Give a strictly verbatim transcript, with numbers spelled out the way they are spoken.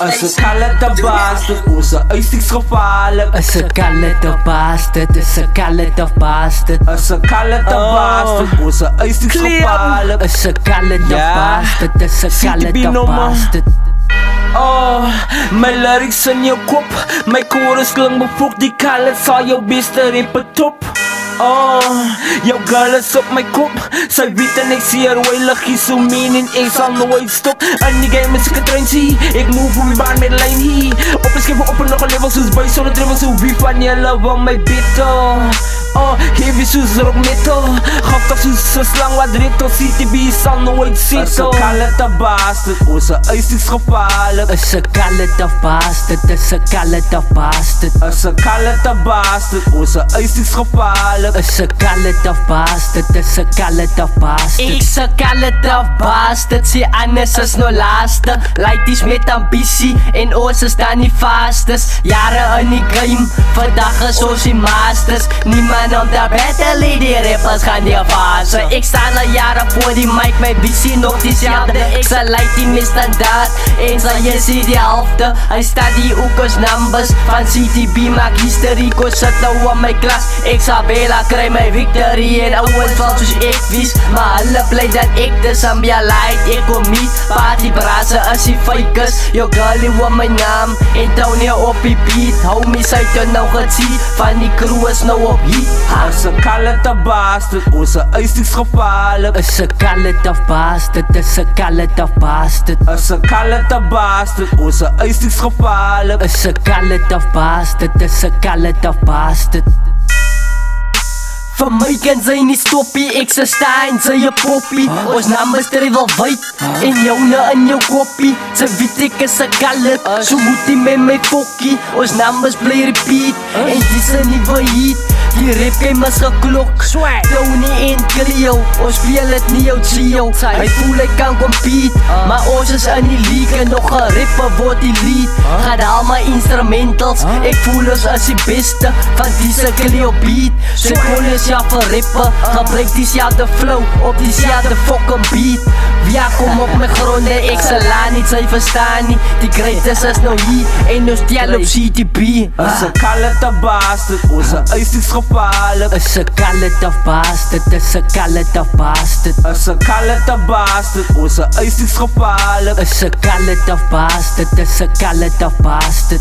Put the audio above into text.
Als ik ga let de baas, onze uitzichtgevaarlijk. Als ik ga let de baas, dit is ik ga let de baas, dit. Als ik ga let de baas, onze uitzichtgevaarlijk. Als ik ga let de baas, dit is ik ga let de baas, dit. Oh, mijn lyrics in je kop, mijn chorus lang bevoegd, die kalet zal jouw beest erin top. Oh, jouw girl is op mijn kop. Zij weet en ik zie haar weilig, is zo mean en ik zal nooit stop. En die game is ik een trendy, ik move op mijn baan met lijn hier. Op een schip op een nog een level, zoals buis zonder dribbel, zo wie van jelle van mijn betel. Oh, heavy zoals rock metal, gaf dat zoals een slang wat rettel, C T B zal nooit zitten. Als ik alle te baas, dit onze ijs is gevaarlijk. Als ik alle te baas, dit is ik alle te baas, dit. Als ik alle te baas, dit onze ijs is gevaarlijk. It's a of bastard, it's a of bastard. It's a of bastard, zie anders is no laster. Lighties met ambitie, en oors is daar niet vasters. Jaren in die game, vandaag is ons die masters. Niemand om daar battle, die rappers gaan die vasten. Ik sta al jaren voor die mic, mijn visie nog diezelfde. Ik zal lightie misstandaard, eens al je ziet die helfte. Hij staat die oekers numbers, van C T B maak history. Kost het nou aan mijn klas, ik zal bela. Krijg mijn victory en ouwe valt zoals ik vies. Maar alle blij dat ik de Zambia light. Ik kom niet, party brazen als die fakers. Yo girl, die wat mijn naam en down hier op die beat. Homies uit je nou gezien, van die crew is nou op heat. Als een kalette bastard, onze ijs is gevaarlijk. Als een kalette bastard, is een kalette bastard. Als een kalette bastard, onze ijs is gevaarlijk. Als een kalette bastard, is een kalette bastard. Van mij kan zij niet stoppie, ik ze sta en zij je poppie. Ons naam is er wel wijd, en jou na en jouw koppie. Ze weet ik is een kallet, zo moet die met mijn kokkie. Ons naam is play repeat, en die zijn niet verhiet. Die rap is geklok, Tony en Cleo. Ons spelen het niet uit Cleo. Hij voelt hij kan compete, maar ons is in die league. En nog een rapper wordt die lead. Gaat allemaal instrumentals, ik voel ons als die beste. Van deze Cleo beat, ze konden ja verrippen. Gebruik die ja de flow, op die ja de fucking beat. Ja kom op mijn gronden, ik zal la niet, zij verstaan niet. Die greatest is nou hier, en dus die op C T B. Als een kalette bastard, onze ijs is gevaarlijk. Als een kalette bastard, is een kalette bastard. Als een kalette bastard, onze ijs is gevaarlijk. Als een kalette bastard, is een kalette bastard.